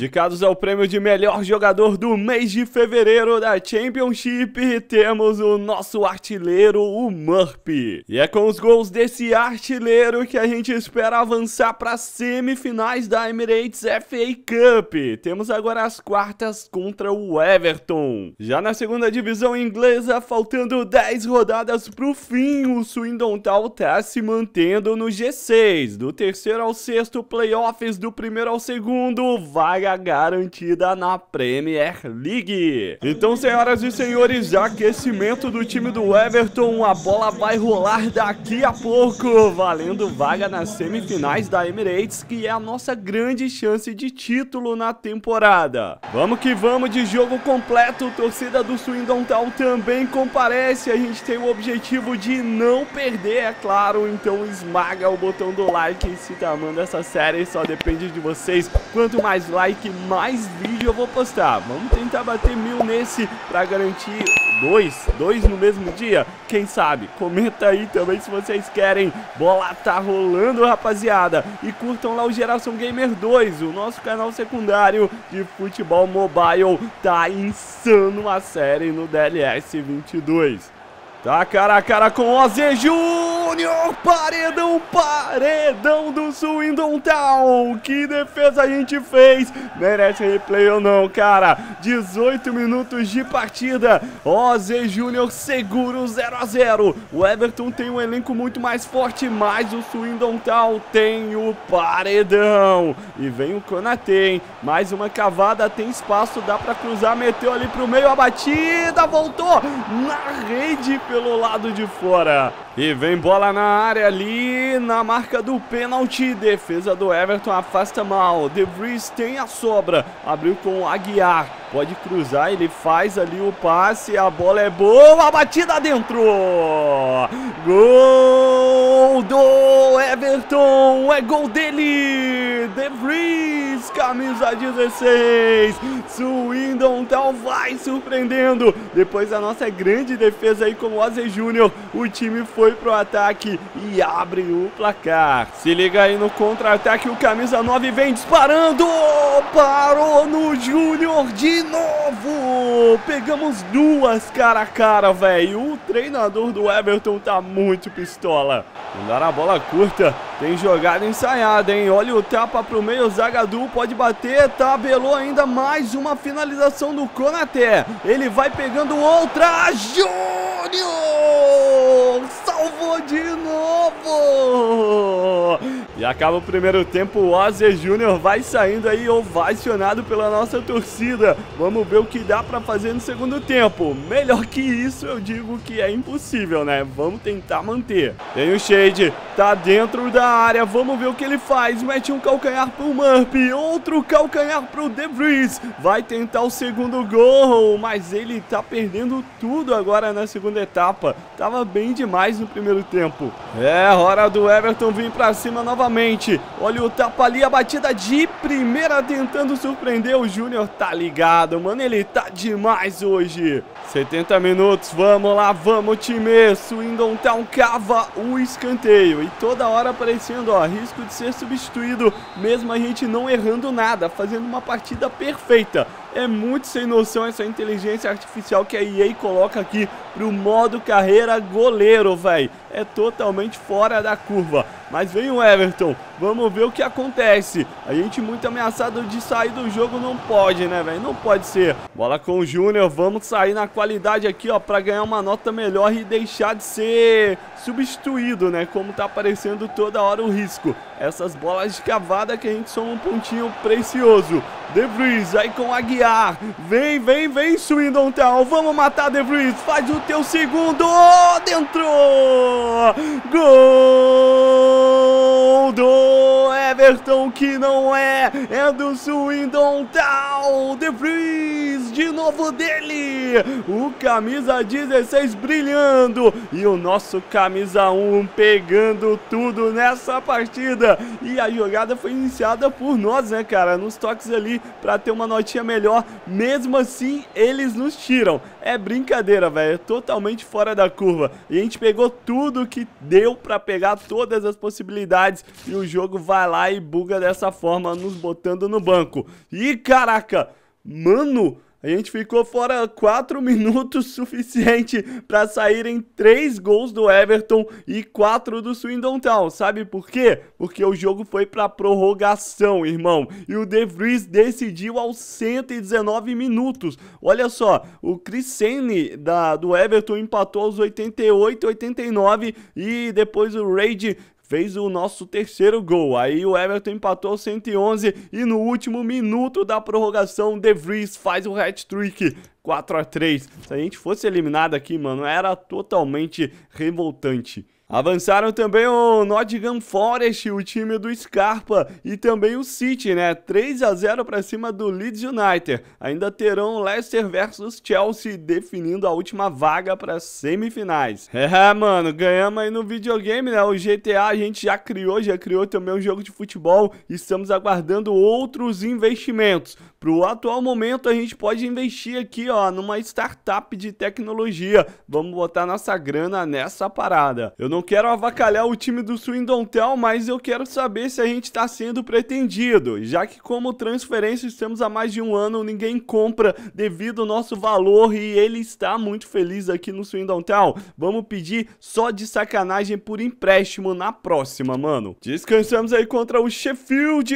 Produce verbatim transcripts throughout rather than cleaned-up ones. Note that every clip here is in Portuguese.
Indicados ao prêmio de melhor jogador do mês de fevereiro da Championship, temos o nosso artilheiro, o Murphy. E é com os gols desse artilheiro que a gente espera avançar para as semifinais da Emirates F A Cup. Temos agora as quartas contra o Everton. Já na segunda divisão inglesa, faltando dez rodadas para o fim, o Swindon Town está se mantendo no G seis, do terceiro ao sexto, playoffs do primeiro ao segundo, vaga garantida na Premier League. Então, senhoras e senhores, aquecimento do time do Everton, a bola vai rolar daqui a pouco, valendo vaga nas semifinais da Emirates, que é a nossa grande chance de título na temporada. Vamos que vamos, de jogo completo, torcida do Swindon Town também comparece, a gente tem o objetivo de não perder, é claro, então esmaga o botão do like se tá amando essa série, só depende de vocês. Quanto mais like, mais vídeo eu vou postar. Vamos tentar bater mil nesse pra garantir dois, dois no mesmo dia, quem sabe? Comenta aí também se vocês querem. Bola tá rolando, rapaziada, e curtam lá o Geração Gamer dois, o nosso canal secundário de futebol mobile. Tá insano a série no D L S vinte e dois. Tá cara a cara com Ozé Júnior, paredão, paredão do Swindon Town. Que defesa a gente fez, merece replay ou não, cara? dezoito minutos de partida, Ozé Júnior segura o zero a zero. O Everton tem um elenco muito mais forte, mas o Swindon Town tem o paredão. E vem o Konaté, hein? Mais uma cavada, tem espaço, dá pra cruzar, meteu ali pro meio, a batida, voltou na rede pelo lado de fora. E vem bola na área ali, na marca do pênalti. Defesa do Everton afasta mal. De Vries tem a sobra, abriu com o Aguiar, pode cruzar, ele faz ali o passe, a bola é boa, a batida dentro. Gol do Everton, é gol dele, De Vries, camisa dezesseis. Swindon Town vai surpreendendo. Depois da nossa grande defesa aí com o Ozé Júnior, o time foi Foi pro ataque e abre o placar. Se liga aí no contra-ataque, o camisa nove vem disparando, parou no Júnior de novo. Pegamos duas cara a cara, velho. O treinador do Everton tá muito pistola. Mandaram a bola curta, tem jogada ensaiada, hein? Olha o tapa pro meio, Zagadou pode bater, tabelou ainda, mais uma finalização do Konaté. Ele vai pegando outra, Júnior! Salvou de novo! E acaba o primeiro tempo, o Ozé Júnior vai saindo aí, ovacionado pela nossa torcida. Vamos ver o que dá pra fazer no segundo tempo. Melhor que isso, eu digo que é impossível, né? Vamos tentar manter. Tem o Shade, tá dentro da área, vamos ver o que ele faz. Mete um calcanhar pro Murphy, outro calcanhar pro De Vries. Vai tentar o segundo gol, mas ele tá perdendo tudo agora na segunda etapa. Tava bem demais no primeiro tempo. É, hora do Everton vir pra cima novamente. Olha o tapa ali, a batida de primeira tentando surpreender. O Júnior tá ligado, mano, ele tá demais hoje. setenta minutos, vamos lá, vamos time. Swindon Town cava o escanteio. E toda hora aparecendo, ó, risco de ser substituído, mesmo a gente não errando nada, fazendo uma partida perfeita. É muito sem noção essa inteligência artificial que a E A coloca aqui pro modo carreira goleiro, velho. É totalmente fora da curva. Mas vem o Everton, vamos ver o que acontece. A gente muito ameaçado de sair do jogo, não pode, né, velho? Não pode ser. Bola com o Júnior, vamos sair na qualidade aqui, ó, pra ganhar uma nota melhor e deixar de ser substituído, né? Como tá aparecendo toda hora o risco. Essas bolas de cavada que a gente soma um pontinho precioso. De Vries, aí com Aguiar. Vem, vem, vem, Swindon Town. Vamos matar, De Vries. Faz o teu segundo. Dentro! Gol do Everton, que não é. É do Swindon Town. De Vries, de novo dele. O camisa dezesseis brilhando. E o nosso camisa um pegando tudo nessa partida. E a jogada foi iniciada por nós, né, cara? Nos toques ali, pra ter uma notinha melhor, mesmo assim eles nos tiram. É é brincadeira, velho. É totalmente fora da curva. E a gente pegou tudo que deu pra pegar, todas as possibilidades. E o jogo vai lá e buga dessa forma, nos botando no banco. E caraca, mano... A gente ficou fora quatro minutos, suficiente para saírem três gols do Everton e quatro do Swindon Town. Sabe por quê? Porque o jogo foi para prorrogação, irmão. E o De Vries decidiu aos cento e dezenove minutos. Olha só, o Crissene da do Everton empatou aos oitenta e oito, oitenta e nove e depois o Shade fez o nosso terceiro gol. Aí o Everton empatou cento e onze e no último minuto da prorrogação, De Vries faz o hat-trick. quatro a três. Se a gente fosse eliminado aqui, mano, era totalmente revoltante. Avançaram também o Nottingham Forest, o time do Scarpa, e também o City, né? três a zero para cima do Leeds United. Ainda terão Leicester versus Chelsea, definindo a última vaga para semifinais. É, mano, ganhamos aí no videogame, né? O G T A a gente já criou, já criou também um jogo de futebol. Estamos aguardando outros investimentos. Pro atual momento, a gente pode investir aqui, ó, numa startup de tecnologia. Vamos botar nossa grana nessa parada. Eu não Não quero avacalhar o time do Swindon Town, mas eu quero saber se a gente está sendo pretendido, já que como transferência estamos há mais de um ano, ninguém compra devido ao nosso valor e ele está muito feliz aqui no Swindon Town. Vamos pedir só de sacanagem por empréstimo na próxima, mano. Descansamos aí contra o Sheffield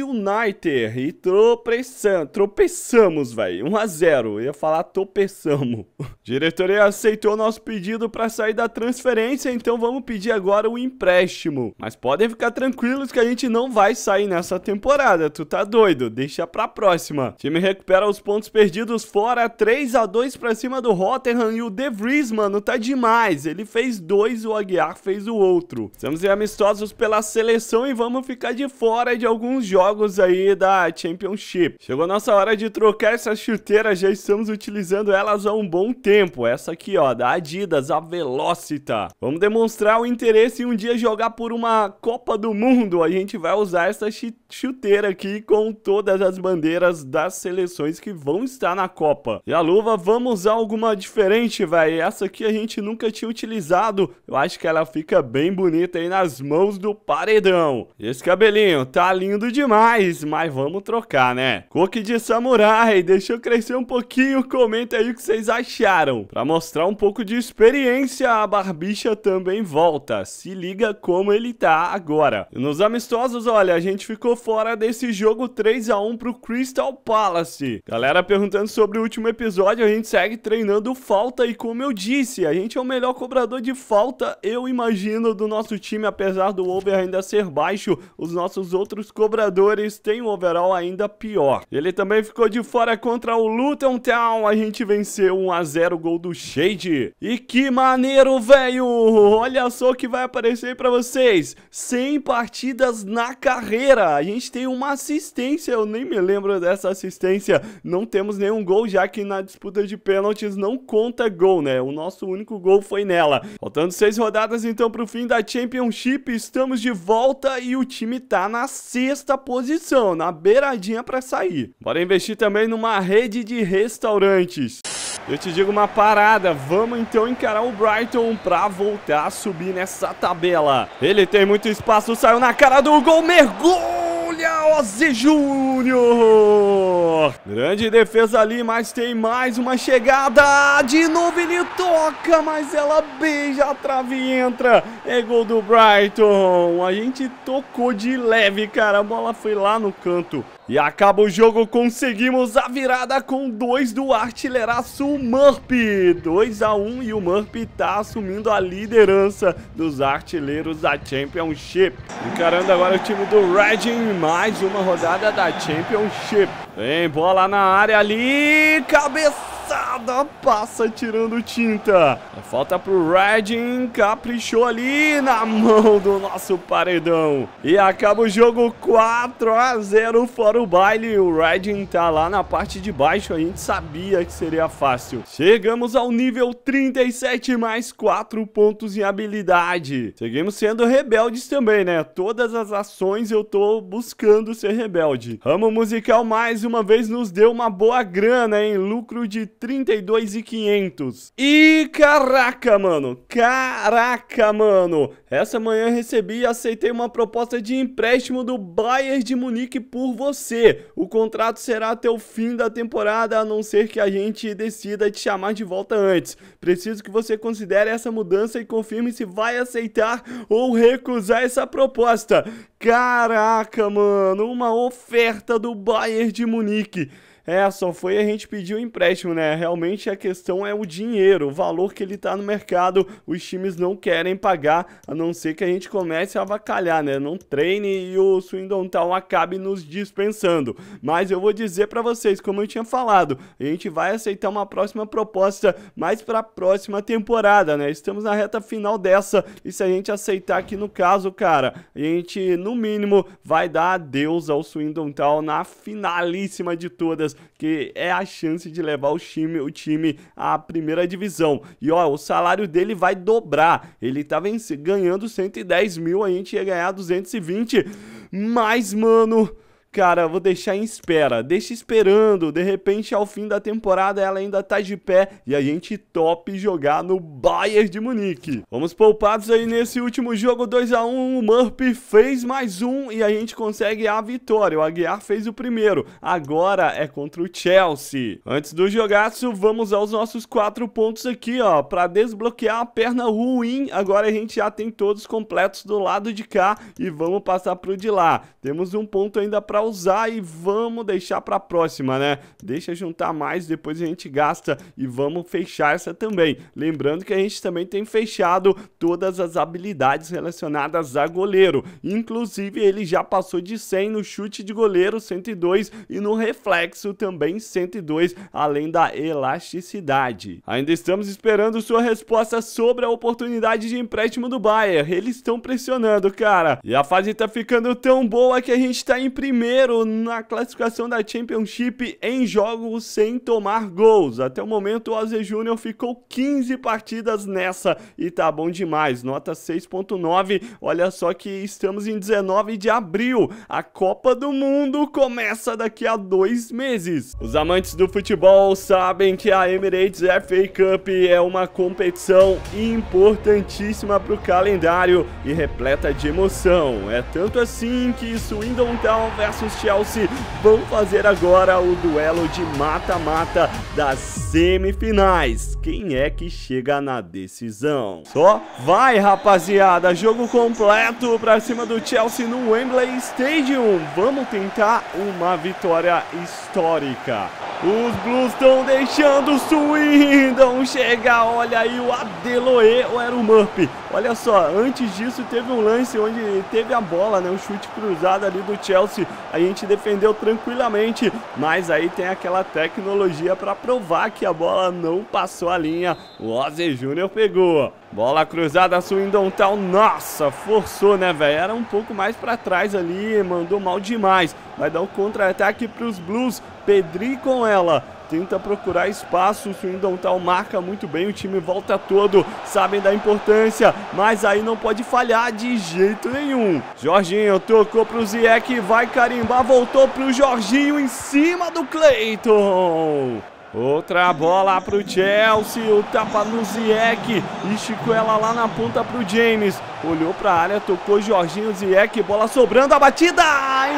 United e tropeçam, tropeçamos, velho. um a zero, eu ia falar tropeçamos. Diretoria aceitou nosso pedido para sair da transferência, então Então vamos pedir agora o empréstimo. Mas podem ficar tranquilos que a gente não vai sair nessa temporada. Tu tá doido? Deixa pra próxima. O time recupera os pontos perdidos fora. três a dois pra cima do Tottenham. E o De Vries, mano, tá demais. Ele fez dois, o Aguiar fez o outro. Estamos em amistosos pela seleção e vamos ficar de fora de alguns jogos aí da Championship. Chegou a nossa hora de trocar essas chuteiras. Já estamos utilizando elas há um bom tempo. Essa aqui, ó, da Adidas, a Velocita. Vamos demonstrar Mostrar o interesse em um dia jogar por uma Copa do Mundo. A gente vai usar essa chuteira aqui com todas as bandeiras das seleções que vão estar na Copa. E a luva, vamos usar alguma diferente, velho. Essa aqui a gente nunca tinha utilizado. Eu acho que ela fica bem bonita aí nas mãos do paredão. Esse cabelinho tá lindo demais, mas vamos trocar, né? Coque de samurai, deixa eu crescer um pouquinho. Comenta aí o que vocês acharam. Pra mostrar um pouco de experiência, a barbicha também em volta, se liga como ele tá agora. Nos amistosos, olha, a gente ficou fora desse jogo três a um pro Crystal Palace. Galera perguntando sobre o último episódio, a gente segue treinando falta e como eu disse, a gente é o melhor cobrador de falta, eu imagino, do nosso time, apesar do over ainda ser baixo, os nossos outros cobradores têm um overall ainda pior. Ele também ficou de fora contra o Luton Town, a gente venceu um a zero, gol do Shade. E que maneiro, velho! Olha só o que vai aparecer aí pra vocês. cem partidas na carreira. A gente tem uma assistência. Eu nem me lembro dessa assistência. Não temos nenhum gol, já que na disputa de pênaltis não conta gol, né? O nosso único gol foi nela. Faltando seis rodadas, então, pro fim da Championship. Estamos de volta e o time tá na sexta posição, na beiradinha pra sair. Bora investir também numa rede de restaurantes. Eu te digo uma parada, vamos então encarar o Brighton pra voltar a subir nessa tabela. Ele tem muito espaço, saiu na cara do gol, mergulha, Ozé Júnior! Grande defesa ali, mas tem mais uma chegada, de novo ele toca, mas ela beija a trave e entra. É gol do Brighton, a gente tocou de leve, cara, a bola foi lá no canto. E acaba o jogo, conseguimos a virada com dois do artilheiraço Murphy. dois a um e o Murphy tá assumindo a liderança dos artilheiros da Championship. Encarando agora o time do Reading, mais uma rodada da Championship. Vem, bola na área ali, cabeçada, passa tirando tinta. Falta pro Reading, caprichou ali na mão do nosso paredão. E acaba o jogo quatro a zero fora o baile. O Reading tá lá na parte de baixo, a gente sabia que seria fácil. Chegamos ao nível trinta e sete, mais quatro pontos em habilidade. Seguimos sendo rebeldes também, né? Todas as ações eu tô buscando ser rebelde. Ramo musical mais uma vez nos deu uma boa grana, hein? Lucro de 30 trinta e dois mil e quinhentos. E caraca, mano. Caraca, mano. Essa manhã eu recebi e aceitei uma proposta de empréstimo do Bayern de Munique por você. O contrato será até o fim da temporada, a não ser que a gente decida te chamar de volta antes. Preciso que você considere essa mudança e confirme se vai aceitar ou recusar essa proposta. Caraca, mano, uma oferta do Bayern de Munique. É, só foi a gente pedir o empréstimo, né? Realmente a questão é o dinheiro, o valor que ele tá no mercado. Os times não querem pagar, a não ser que a gente comece a avacalhar, né? Não treine e o Swindon Town acabe nos dispensando. Mas eu vou dizer pra vocês, como eu tinha falado, a gente vai aceitar uma próxima proposta, mas pra próxima temporada, né? Estamos na reta final dessa, e se a gente aceitar aqui no caso, cara, a gente, no mínimo, vai dar adeus ao Swindon Town na finalíssima de todas, que é a chance de levar o time, o time à primeira divisão. E ó, o salário dele vai dobrar. Ele tá ganhando cento e dez mil, a gente ia ganhar duzentos e vinte. Mas, mano, cara, vou deixar em espera. Deixa esperando. De repente, ao fim da temporada, ela ainda tá de pé e a gente top jogar no Bayern de Munique. Vamos poupados aí nesse último jogo, dois a um. O Murphy fez mais um e a gente consegue a vitória. O Aguiar fez o primeiro. Agora é contra o Chelsea. Antes do jogaço, vamos aos nossos quatro pontos aqui, ó, pra desbloquear a perna ruim. Agora a gente já tem todos completos do lado de cá e vamos passar pro de lá. Temos um ponto ainda pra usar e vamos deixar pra próxima, né? Deixa juntar mais, depois a gente gasta e vamos fechar essa também. Lembrando que a gente também tem fechado todas as habilidades relacionadas a goleiro. Inclusive, ele já passou de cem no chute de goleiro, cento e dois, e no reflexo também cento e dois, além da elasticidade. Ainda estamos esperando sua resposta sobre a oportunidade de empréstimo do Bayern. Eles estão pressionando, cara. E a fase tá ficando tão boa que a gente tá em primeiro na classificação da Championship em jogos sem tomar gols. Até o momento o Ozé Júnior ficou quinze partidas nessa e tá bom demais, nota seis ponto nove. Olha só que estamos em dezenove de abril, a Copa do Mundo começa daqui a dois meses. Os amantes do futebol sabem que a Emirates F A Cup é uma competição importantíssima para o calendário e repleta de emoção. É tanto assim que Swindon Town versus Chelsea vão fazer agora o duelo de mata-mata das semifinais. Quem é que chega na decisão? Só vai, rapaziada. Jogo completo pra cima do Chelsea no Wembley Stadium. Vamos tentar uma vitória histórica. Os Blues estão deixando o Swindon chegar. Olha aí o Adeloe, ou era o Murphy? Olha só, antes disso teve um lance onde teve a bola, né? Um chute cruzado ali do Chelsea. A gente defendeu tranquilamente, mas aí tem aquela tecnologia para provar que a bola não passou a linha. O Ozé Júnior pegou. Bola cruzada, Swindon Town. Nossa, forçou, né, velho? Era um pouco mais para trás ali, mandou mal demais. Vai dar um contra-ataque para os Blues. Pedri com ela. Tenta procurar espaço, o Swindon Town marca muito bem, o time volta todo, sabem da importância, mas aí não pode falhar de jeito nenhum. Jorginho tocou pro Ziyech, vai carimbar, voltou pro Jorginho em cima do Clayton. Outra bola pro Chelsea, o tapa no Ziyech, esticou ela lá na ponta pro James. Olhou pra área, tocou Jorginho, Ziyech, bola sobrando, a batida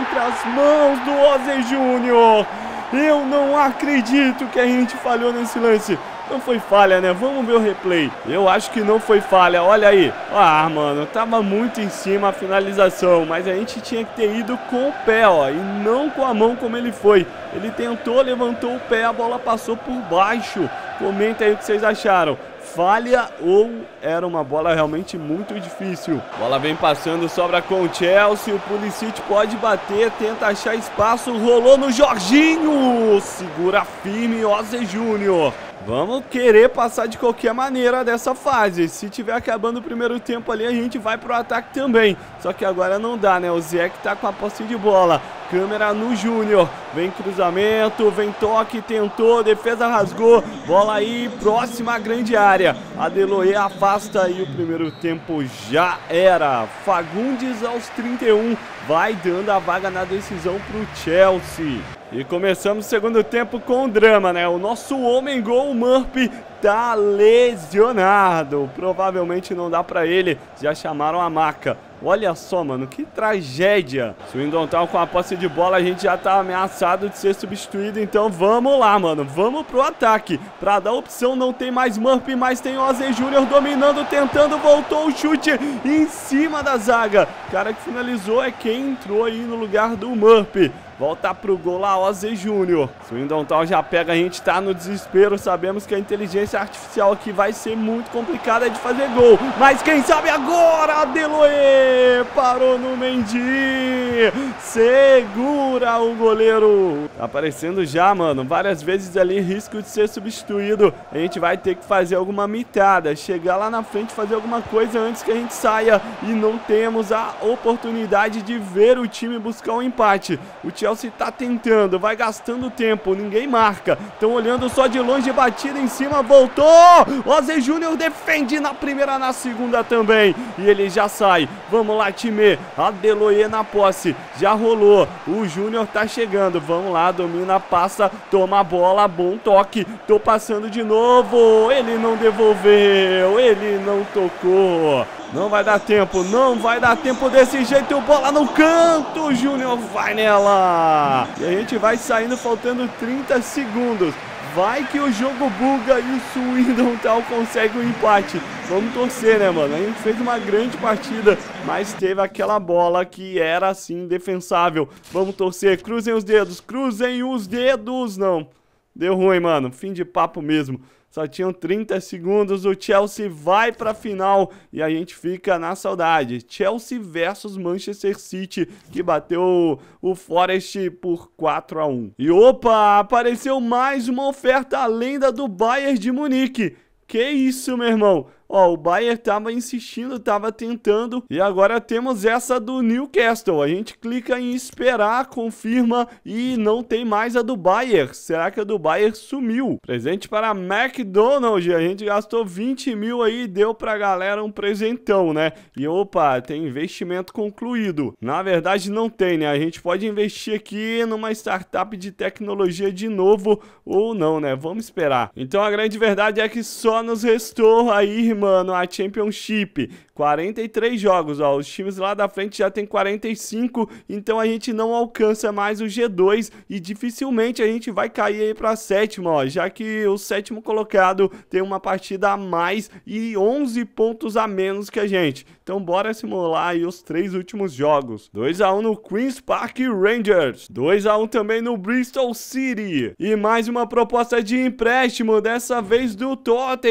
entre as mãos do Ozé Júnior. Eu não acredito que a gente falhou nesse lance. Não foi falha, né? Vamos ver o replay. Eu acho que não foi falha, olha aí. Ah, mano, tava muito em cima a finalização, mas a gente tinha que ter ido com o pé, ó, e não com a mão como ele foi. Ele tentou, levantou o pé, a bola passou por baixo. Comenta aí o que vocês acharam. Falha ou era uma bola realmente muito difícil? Bola vem passando, sobra com o Chelsea. O Pulisic pode bater, tenta achar espaço, rolou no Jorginho. Segura firme, Ozé Júnior. Vamos querer passar de qualquer maneira dessa fase. Se tiver acabando o primeiro tempo ali, a gente vai pro ataque também. Só que agora não dá, né? O Ziyech tá com a posse de bola. Câmera no Júnior. Vem cruzamento, vem toque, tentou, defesa rasgou. Bola aí, próxima grande área. Adeloe afasta e o primeiro tempo já era. Fagundes aos trinta e um vai dando a vaga na decisão pro Chelsea. E começamos o segundo tempo com drama, né? O nosso homem gol, o Murphy, tá lesionado. Provavelmente não dá pra ele, já chamaram a maca. Olha só, mano, que tragédia. Swindon Town com a posse de bola, a gente já tá ameaçado de ser substituído. Então vamos lá, mano, vamos pro ataque. Pra dar opção não tem mais Murphy, mas tem Ozé Júnior dominando, tentando, voltou o chute em cima da zaga. O cara que finalizou é quem entrou aí no lugar do Murphy. Volta pro gol lá, Ozé Júnior. Swindon Town já pega, a gente tá no desespero. Sabemos que a inteligência artificial aqui vai ser muito complicada de fazer gol. Mas quem sabe agora, Adeloe parou no Mendy. Segura o goleiro. Tá aparecendo já, mano. Várias vezes ali, risco de ser substituído. A gente vai ter que fazer alguma mitada. Chegar lá na frente, fazer alguma coisa antes que a gente saia. E não temos a oportunidade de ver o time buscar um empate. O Chelsea Chelsea tá tentando, vai gastando tempo, ninguém marca, estão olhando só de longe, batida em cima, voltou, Ozé Júnior defende na primeira, na segunda também, e ele já sai. Vamos lá, time, Adeloe na posse, já rolou, o Júnior tá chegando, vamos lá, domina, passa, toma a bola, bom toque, tô passando de novo, ele não devolveu, ele não tocou. Não vai dar tempo, não vai dar tempo desse jeito, bola no canto, o Júnior vai nela. E a gente vai saindo faltando trinta segundos. Vai que o jogo buga e o Swindon Town consegue o empate. Vamos torcer, né, mano? A gente fez uma grande partida, mas teve aquela bola que era, assim, defensável. Vamos torcer, cruzem os dedos, cruzem os dedos, não. Deu ruim, mano, fim de papo mesmo. Só tinham trinta segundos, o Chelsea vai pra final e a gente fica na saudade. Chelsea versus Manchester City, que bateu o Forest por quatro a um. E opa, apareceu mais uma oferta, a lenda do Bayern de Munique. Que isso, meu irmão? Ó, o Bayern tava insistindo, tava tentando. E agora temos essa do Newcastle. A gente clica em esperar, confirma e não tem mais a do Bayern. Será que a do Bayern sumiu? Presente para McDonald's. A gente gastou vinte mil aí e deu pra galera um presentão, né? E opa, tem investimento concluído. Na verdade não tem, né? A gente pode investir aqui numa startup de tecnologia de novo ou não, né? Vamos esperar. Então a grande verdade é que só nos restou aí, mano, a Championship, quarenta e três jogos, ó, os times lá da frente já tem quarenta e cinco, então a gente não alcança mais o G dois e dificilmente a gente vai cair aí pra sétima, ó, já que o sétimo colocado tem uma partida a mais e onze pontos a menos que a gente, então bora simular aí os três últimos jogos. Dois a um no Queen's Park Rangers, dois a um também no Bristol City, e mais uma proposta de empréstimo, dessa vez do Tottenham.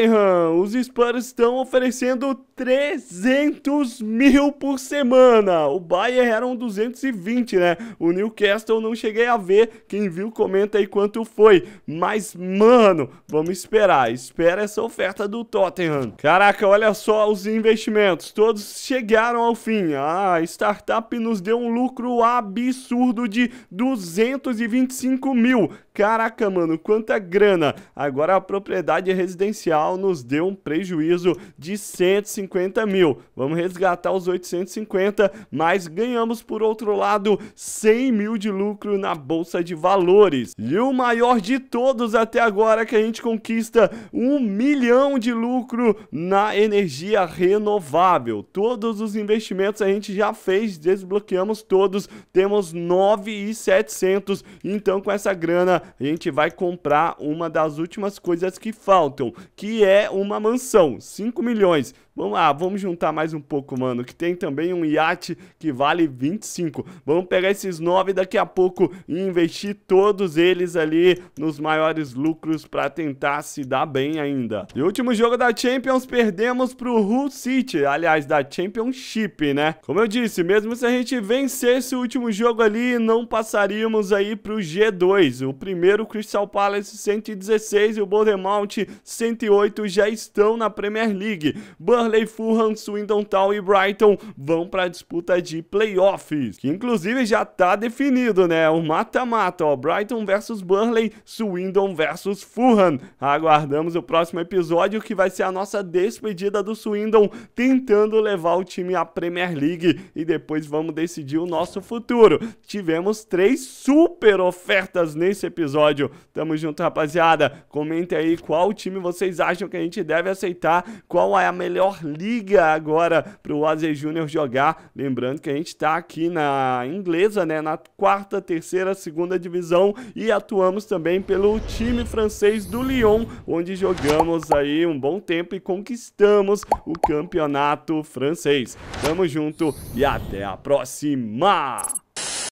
Os Spurs estão oferecendo trezentos mil por semana. O Bayern eram duzentos e vinte, né? O Newcastle não cheguei a ver. Quem viu, comenta aí quanto foi. Mas, mano, vamos esperar. Espera essa oferta do Tottenham. Caraca, olha só os investimentos. Todos chegaram ao fim. Ah, a startup nos deu um lucro absurdo de duzentos e vinte e cinco mil. Caraca, mano, quanta grana. Agora a propriedade residencial nos deu um prejuízo de cento e cinquenta mil. Vamos resgatar os oitocentos e cinquenta, mas ganhamos, por outro lado, cem mil de lucro na Bolsa de Valores. E o maior de todos até agora que a gente conquista, um milhão de lucro na energia renovável. Todos os investimentos a gente já fez, desbloqueamos todos, temos nove mil e setecentos, então com essa grana a gente vai comprar uma das últimas coisas que faltam, que é uma mansão, cinco milhões. Vamos lá, vamos juntar mais um pouco, mano, que tem também um iate que vale vinte e cinco. Vamos pegar esses nove daqui a pouco e investir todos eles ali nos maiores lucros para tentar se dar bem ainda. E o último jogo da Champions perdemos pro Hull City, aliás, da Championship, né? Como eu disse, mesmo se a gente vencesse o último jogo ali, não passaríamos aí pro G dois. O primeiro, Crystal Palace, cento e dezesseis, e o Bournemouth, cento e oito, já estão na Premier League. Burnley Burnley, Fulham, Swindon Town e Brighton vão para a disputa de playoffs, que inclusive já tá definido, né? O mata-mata, ó, Brighton versus Burnley, Swindon versus Fulham. Aguardamos o próximo episódio, que vai ser a nossa despedida do Swindon, tentando levar o time à Premier League, e depois vamos decidir o nosso futuro. Tivemos três super ofertas nesse episódio. Tamo junto, rapaziada. Comentem aí qual time vocês acham que a gente deve aceitar, qual é a melhor liga agora pro Ozé Júnior jogar. Lembrando que a gente tá aqui na inglesa, né, na quarta, terceira, segunda divisão, e atuamos também pelo time francês do Lyon, onde jogamos aí um bom tempo e conquistamos o campeonato francês. Tamo junto e até a próxima!